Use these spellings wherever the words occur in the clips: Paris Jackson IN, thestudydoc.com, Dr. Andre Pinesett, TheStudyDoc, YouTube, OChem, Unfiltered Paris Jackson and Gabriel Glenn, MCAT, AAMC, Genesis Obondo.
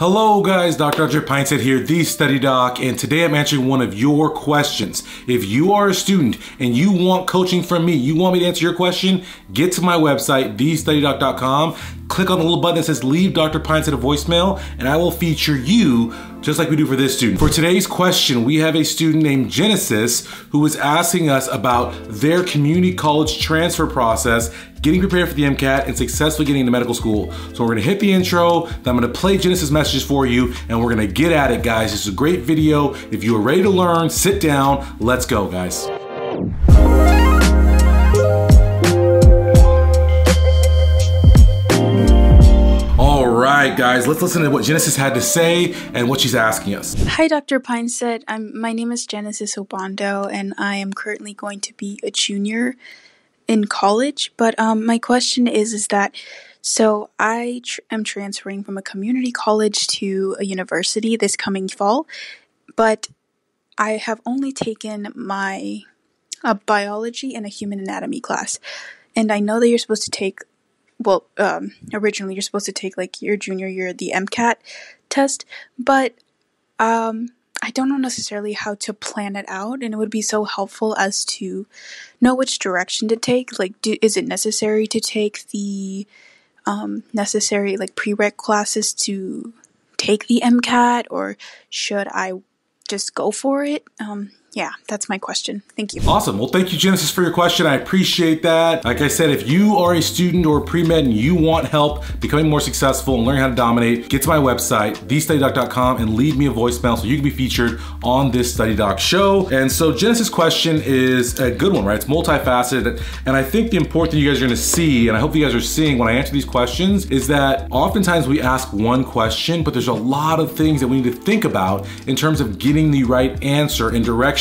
Hello guys, Dr. Andre Pinesett here, The Study Doc, and today I'm answering one of your questions. If you are a student and you want coaching from me, you want me to answer your question, get to my website, thestudydoc.com, click on the little button that says leave Dr. Pinesett a voicemail, and I will feature you just like we do for this student. For today's question, we have a student named Genesis who was asking us about their community college transfer process, getting prepared for the MCAT, and successfully getting into medical school. So we're gonna hit the intro, then I'm gonna play Genesis' messages for you, and we're gonna get at it, guys. This is a great video. If you are ready to learn, sit down, let's go, guys. All right, guys, let's listen to what Genesis had to say and what she's asking us. Hi, Dr. Pinesett. My name is Genesis Obondo, and I am currently going to be a junior in college. But my question is that, so I am transferring from a community college to a university this coming fall, but I have only taken my biology and a human anatomy class. And I know that you're supposed to take, well, originally you're supposed to take like your junior year, the MCAT test, but I don't know necessarily how to plan it out, and it would be so helpful as to know which direction to take. Like, is it necessary to take the necessary like prereq classes to take the MCAT, or should I just go for it? Yeah, that's my question. Thank you. Awesome. Well, thank you, Genesis, for your question. I appreciate that. Like I said, if you are a student or pre-med and you want help becoming more successful and learning how to dominate, get to my website, thestudydoc.com, and leave me a voicemail so you can be featured on this Study Doc show. And so Genesis' question is a good one, right? It's multifaceted. And I think the important thing you guys are gonna see, and I hope you guys are seeing when I answer these questions, is that oftentimes we ask one question, but there's a lot of things that we need to think about in terms of getting the right answer and direction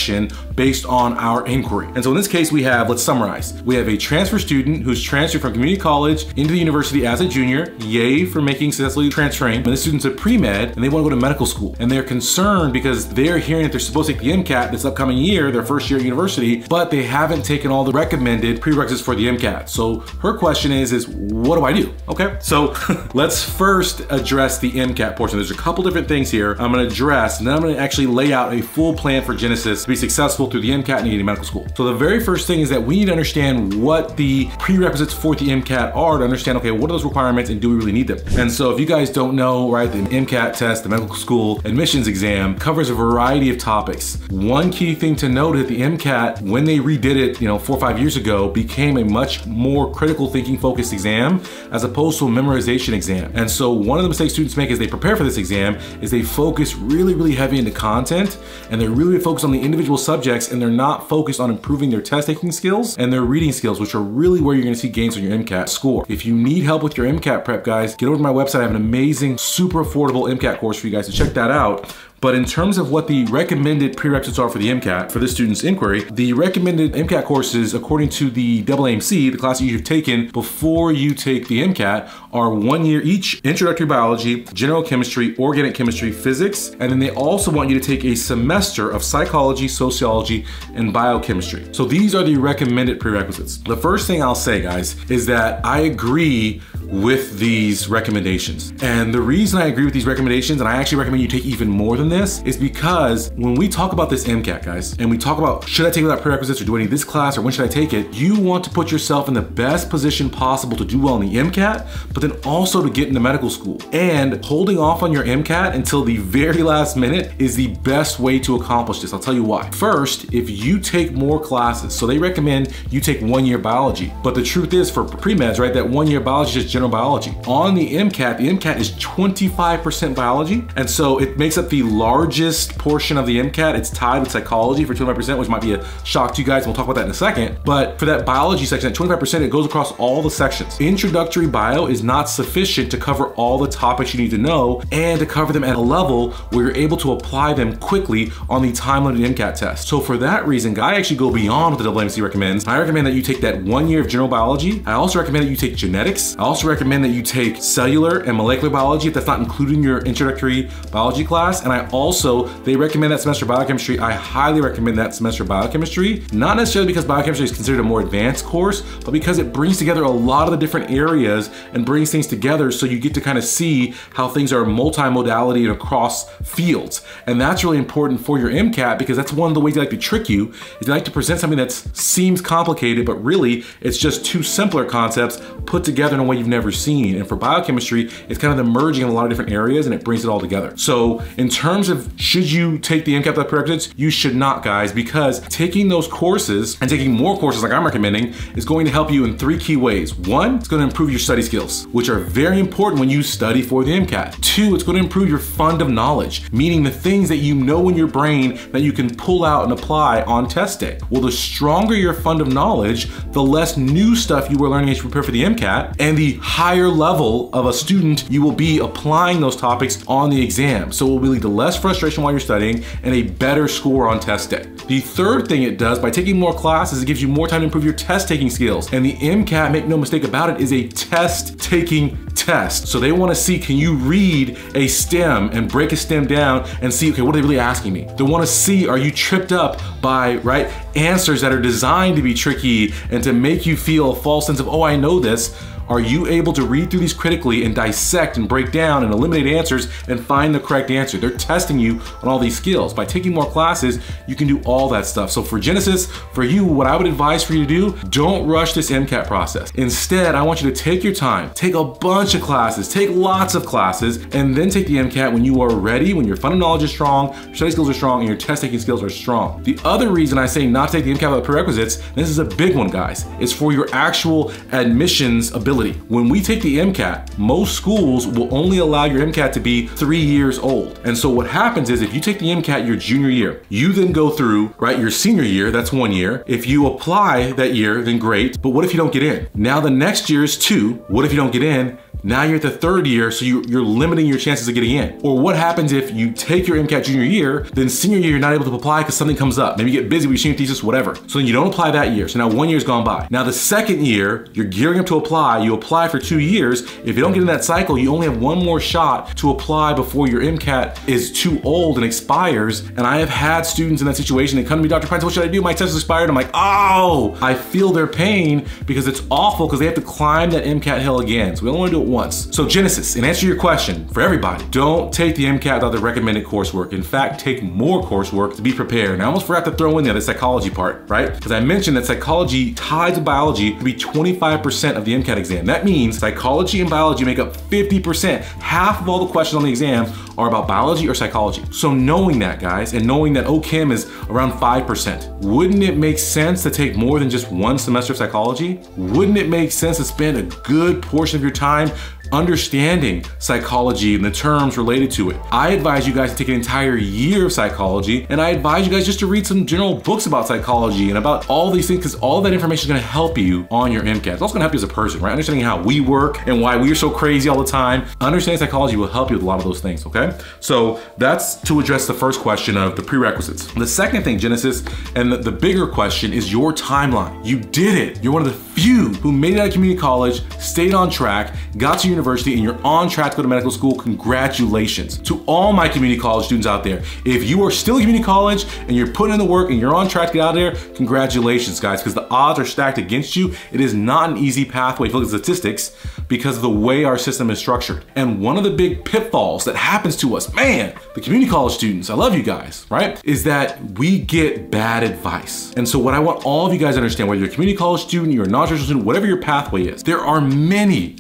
based on our inquiry. And so in this case we have, let's summarize. We have a transfer student who's transferred from community college into the university as a junior. Yay for making successfully transferring. And this student's a pre-med and they want to go to medical school. And they're concerned because they're hearing that they're supposed to take the MCAT this upcoming year, their first year at university, but they haven't taken all the recommended prerequisites for the MCAT. So her question is what do I do? Okay, so let's first address the MCAT portion. There's a couple different things here I'm gonna address, and then I'm gonna actually lay out a full plan for Genesis to be successful through the MCAT and getting medical school. So the very first thing is that we need to understand what the prerequisites for the MCAT are to understand, okay, what are those requirements and do we really need them? And so if you guys don't know, right, the MCAT test, the medical school admissions exam covers a variety of topics. One key thing to note is that the MCAT, when they redid it, 4 or 5 years ago, became a much more critical thinking focused exam as opposed to a memorization exam. And so one of the mistakes students make as they prepare for this exam is they focus really, really heavy into content, and they really focus on the individual subjects, and they're not focused on improving their test taking skills and their reading skills, which are really where you're gonna see gains on your MCAT score. If you need help with your MCAT prep, guys, get over to my website. I have an amazing, super affordable MCAT course for you guys to check that out. But in terms of what the recommended prerequisites are for the MCAT, for this student's inquiry, the recommended MCAT courses, according to the AAMC, the class that you've taken before you take the MCAT, are 1 year each: introductory biology, general chemistry, organic chemistry, physics, and then they also want you to take a semester of psychology, sociology, and biochemistry. So these are the recommended prerequisites. The first thing I'll say, guys, is that I agree with these recommendations. And the reason I agree with these recommendations, and I actually recommend you take even more than this, is because when we talk about this MCAT, guys, and we talk about should I take without prerequisites, or do I need this class, or when should I take it, you want to put yourself in the best position possible to do well in the MCAT, but then also to get into medical school. And holding off on your MCAT until the very last minute is the best way to accomplish this. I'll tell you why. First, if you take more classes, so they recommend you take 1 year biology, but the truth is for pre-meds, right, that 1 year biology is just general biology. On the MCAT is 25% biology, and so it makes up the largest portion of the MCAT. It's tied with psychology for 25%, which might be a shock to you guys, and we'll talk about that in a second. But for that biology section, at 25%, it goes across all the sections. Introductory bio is not sufficient to cover all the topics you need to know and to cover them at a level where you're able to apply them quickly on the time-limited MCAT test. So for that reason, I actually go beyond what the AAMC recommends. I recommend that you take that 1 year of general biology. I also recommend that you take genetics. I also also recommend that you take cellular and molecular biology if that's not included in your introductory biology class. And I also, they recommend that semester biochemistry. I highly recommend that semester biochemistry, not necessarily because biochemistry is considered a more advanced course, but because it brings together a lot of the different areas and brings things together so you get to kind of see how things are multimodality and across fields. And that's really important for your MCAT because that's one of the ways they like to trick you, is they like to present something that seems complicated, but really it's just two simpler concepts put together in a way you've never seen. And for biochemistry, it's kind of the merging of a lot of different areas and it brings it all together. So in terms of should you take the MCAT without prerequisites, you should not, guys, because taking those courses and taking more courses like I'm recommending is going to help you in three key ways. One, it's going to improve your study skills, which are very important when you study for the MCAT. Two, it's going to improve your fund of knowledge, meaning the things that you know in your brain that you can pull out and apply on test day. Well, the stronger your fund of knowledge, the less new stuff you were learning as you prepare for the MCAT, and the higher level of a student you will be applying those topics on the exam. So it will lead to less frustration while you're studying and a better score on test day. The third thing it does by taking more classes, it gives you more time to improve your test taking skills. And the MCAT, make no mistake about it, is a test taking test. So they want to see, can you read a stem and break a stem down and see, okay, what are they really asking me? They want to see, are you tripped up by, right, answers that are designed to be tricky and to make you feel a false sense of, oh, I know this. Are you able to read through these critically and dissect and break down and eliminate answers and find the correct answer? They're testing you on all these skills. By taking more classes, you can do all that stuff. So for Genesis, for you, what I would advise for you to do, don't rush this MCAT process. Instead, I want you to take your time, take a bunch of classes, take lots of classes, and then take the MCAT when you are ready, when your fund of knowledge is strong, your study skills are strong, and your test taking skills are strong. The other reason I say not to take the MCAT without prerequisites, and this is a big one, guys, is for your actual admissions ability. When we take the MCAT, most schools will only allow your MCAT to be 3 years old. And so what happens is if you take the MCAT your junior year, you then go through, right, your senior year, that's 1 year. If you apply that year, then great. But what if you don't get in? Now the next year is 2. What if you don't get in? Now you're at the third year, so you're limiting your chances of getting in. Or what happens if you take your MCAT junior year, then senior year you're not able to apply because something comes up. Maybe you get busy with your senior thesis, whatever. So then you don't apply that year. So now 1 year's gone by. Now the second year, you're gearing up to apply. You apply for 2 years. If you don't get in that cycle, you only have one more shot to apply before your MCAT is too old and expires. And I have had students in that situation that come to me, Dr. Pinesett, what should I do? My test is expired. I'm like, oh, I feel their pain because it's awful because they have to climb that MCAT hill again. So we don't want to do it once. So Genesis, in answer to your question, for everybody, don't take the MCAT without the recommended coursework. In fact, take more coursework to be prepared. And I almost forgot to throw in there the psychology part, right? Because I mentioned that psychology tied to biology could be 25% of the MCAT exam. That means psychology and biology make up 50%. Half of all the questions on the exam are about biology or psychology. So knowing that, guys, and knowing that OChem is around 5%, wouldn't it make sense to take more than just one semester of psychology? Wouldn't it make sense to spend a good portion of your time understanding psychology and the terms related to it? I advise you guys to take an entire year of psychology, and I advise you guys just to read some general books about psychology and about all these things, because all that information is going to help you on your MCAT. It's also going to help you as a person, right? Understanding how we work and why we are so crazy all the time. Understanding psychology will help you with a lot of those things, okay? So that's to address the first question of the prerequisites. The second thing, Genesis, and the bigger question is your timeline. You did it. You're one of the few who made it out of community college, stayed on track, got to your university, and you're on track to go to medical school. Congratulations. To all my community college students out there, if you are still in community college and you're putting in the work and you're on track to get out of there, congratulations, guys, because the odds are stacked against you. It is not an easy pathway if you look at statistics because of the way our system is structured. And one of the big pitfalls that happens to us, man, the community college students, I love you guys, right, is that we get bad advice. And so what I want all of you guys to understand, whether you're a community college student, you're a non-traditional student, whatever your pathway is, there are innumerable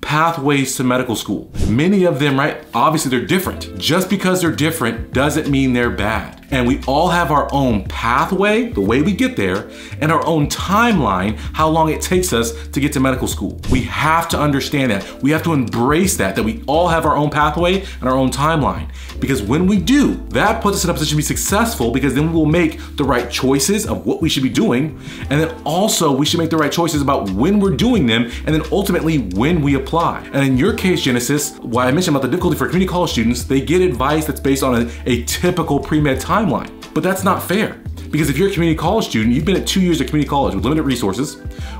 pathways to medical school. Many of them, right, obviously they're different. Just because they're different doesn't mean they're bad. And we all have our own pathway, the way we get there, and our own timeline, how long it takes us to get to medical school. We have to understand that. We have to embrace that we all have our own pathway and our own timeline. Because when we do, that puts us in a position to be successful, because then we will make the right choices of what we should be doing. And then also we should make the right choices about when we're doing them, and then ultimately when we apply. And in your case, Genesis, why I mentioned about the difficulty for community college students, they get advice that's based on a typical pre-med timeline. But that's not fair. Because if you're a community college student, you've been at 2 years of community college with limited resources,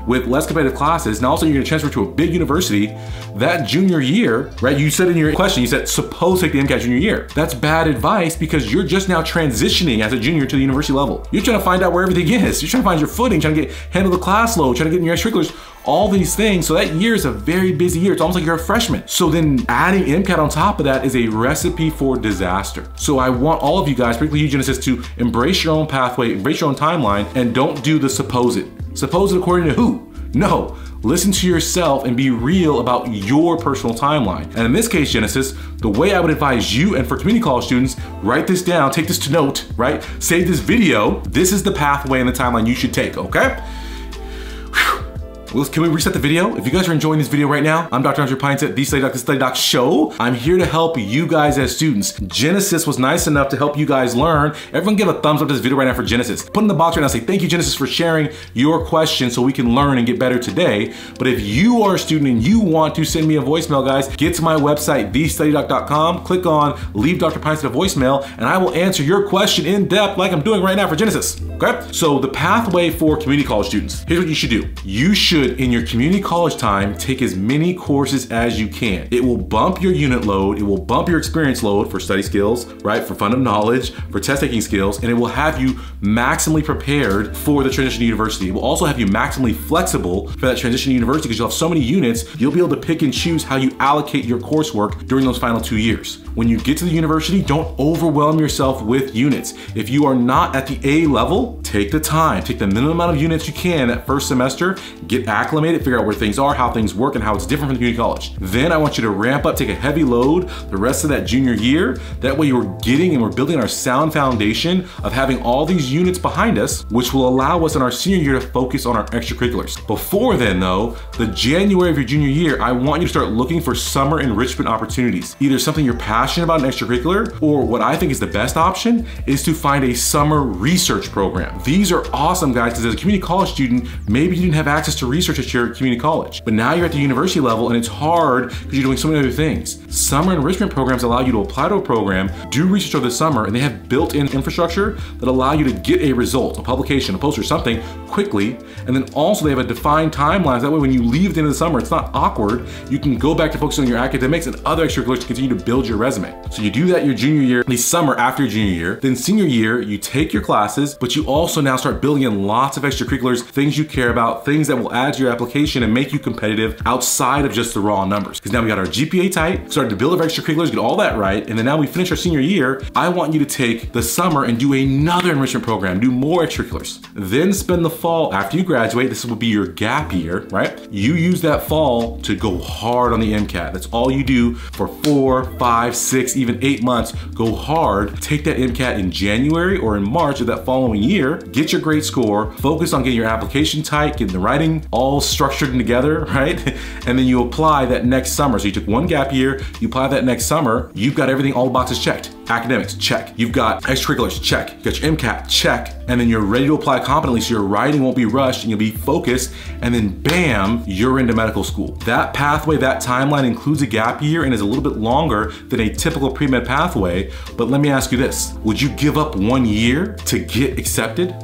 with less competitive classes, and also you're gonna transfer to a big university that junior year, right? You said in your question, you said, suppose take the MCAT junior year. That's bad advice because you're just now transitioning as a junior to the university level. You're trying to find out where everything is. You're trying to find your footing, trying to handle the class load, trying to get in your extracurriculars, all these things. So that year is a very busy year. It's almost like you're a freshman. So then adding MCAT on top of that is a recipe for disaster. So I want all of you guys, particularly you Genesis, to embrace your own pathway, embrace your own timeline, and don't do the suppose it. Suppose it according to who? No, listen to yourself and be real about your personal timeline. And in this case, Genesis, the way I would advise you and for community college students, write this down, take this to note, right? Save this video. This is the pathway and the timeline you should take, okay? Well, can we reset the video? If you guys are enjoying this video right now, I'm Dr. Andre Pinesett, The Study Doc, The Study Doc Show. I'm here to help you guys as students. Genesis was nice enough to help you guys learn. Everyone give a thumbs up to this video right now for Genesis. Put in the box right now, say thank you, Genesis, for sharing your question so we can learn and get better today. But if you are a student and you want to send me a voicemail, guys, get to my website, thestudydoc.com, click on leave Dr. Pinesett a voicemail, and I will answer your question in depth like I'm doing right now for Genesis, okay? So the pathway for community college students, here's what you should do. You should in your community college time, take as many courses as you can. It will bump your unit load, it will bump your experience load for study skills, right? For fund of knowledge, for test taking skills, and it will have you maximally prepared for the transition to university. It will also have you maximally flexible for that transition to university because you'll have so many units, you'll be able to pick and choose how you allocate your coursework during those final 2 years. When you get to the university, don't overwhelm yourself with units. If you are not at the A level, take the time, take the minimum amount of units you can that first semester, get acclimated, figure out where things are, how things work, and how it's different from community college. Then I want you to ramp up, take a heavy load the rest of that junior year. That way you're getting and we're building our sound foundation of having all these units behind us, which will allow us in our senior year to focus on our extracurriculars. Before then though, the January of your junior year, I want you to start looking for summer enrichment opportunities. Either something you're passionate about, an extracurricular, or what I think is the best option is to find a summer research program. These are awesome, guys, because as a community college student, maybe you didn't have access to research at your community college, but now you're at the university level and it's hard because you're doing so many other things. Summer enrichment programs allow you to apply to a program, do research over the summer, and they have built-in infrastructure that allow you to get a result, a publication, a poster, something quickly, and then also they have a defined timeline. That way when you leave at the end of the summer, it's not awkward. You can go back to focusing on your academics and other extracurriculars to continue to build your resume. So you do that your junior year, the summer after your junior year, then senior year, you take your classes, but you also now start building in lots of extracurriculars, things you care about, things that will add to your application and make you competitive outside of just the raw numbers. Because now we got our GPA tight, started to build our extracurriculars, get all that right, and then now we finish our senior year. I want you to take the summer and do another enrichment program, do more extracurriculars. Then spend the fall after you graduate, this will be your gap year, right? You use that fall to go hard on the MCAT. That's all you do for 4, 5, 6, even 8 months. Go hard, take that MCAT in January or in March of that following year, get your grade score, focus on getting your application tight, getting the writing all structured and together, right? And then you apply that next summer. So you took one gap year, you apply that next summer, you've got everything, all the boxes checked. Academics, check. You've got extracurriculars, check. You've got your MCAT, check. And then you're ready to apply competently so your writing won't be rushed and you'll be focused. And then bam, you're into medical school. That pathway, that timeline includes a gap year and is a little bit longer than a typical pre-med pathway. But let me ask you this, would you give up 1 year to get accepted?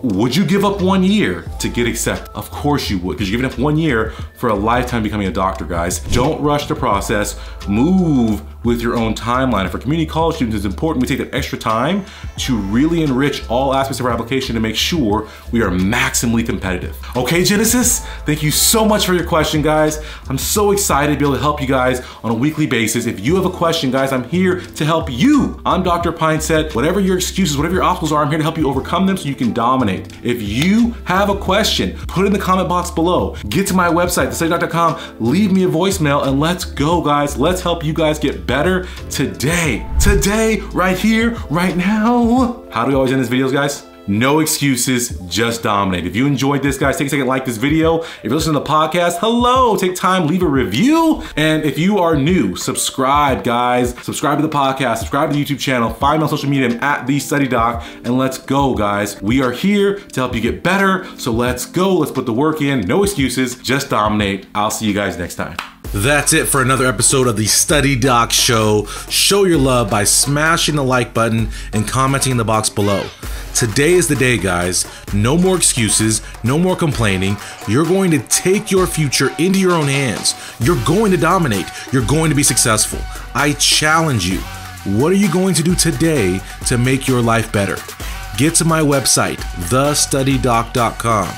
Would you give up 1 year to get accepted? Of course you would, because you're giving up 1 year for a lifetime becoming a doctor, guys. Don't rush the process, move with your own timeline. And for community college students, it's important we take that extra time to really enrich all aspects of our application to make sure we are maximally competitive. Okay, Genesis, thank you so much for your question, guys. I'm so excited to be able to help you guys on a weekly basis. If you have a question, guys, I'm here to help you. I'm Dr. Pinesett. Whatever your excuses, whatever your obstacles are, I'm here to help you overcome them so you can dominate. If you have a question, put it in the comment box below. Get to my website, thestudydoc.com, leave me a voicemail, and let's go, guys. Let's help you guys get better today, right here, right now. How do we always end these videos, guys? No excuses, just dominate. If you enjoyed this, guys, take a second, like this video. If you're listening to the podcast, hello, take time, leave a review. And if you are new, subscribe, guys. Subscribe to the podcast, subscribe to the YouTube channel, find me on social media, I'm at TheStudyDoc, and let's go, guys. We are here to help you get better, so let's go. Let's put the work in, no excuses, just dominate. I'll see you guys next time. That's it for another episode of the Study Doc Show. Show your love by smashing the like button and commenting in the box below. Today is the day, guys. No more excuses, no more complaining. You're going to take your future into your own hands. You're going to dominate. You're going to be successful. I challenge you. What are you going to do today to make your life better? Get to my website, thestudydoc.com.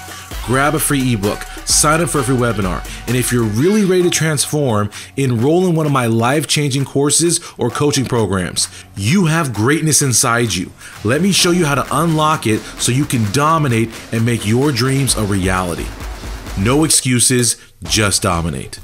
Grab a free ebook, sign up for a free webinar, and if you're really ready to transform, enroll in one of my life-changing courses or coaching programs. You have greatness inside you. Let me show you how to unlock it so you can dominate and make your dreams a reality. No excuses, just dominate.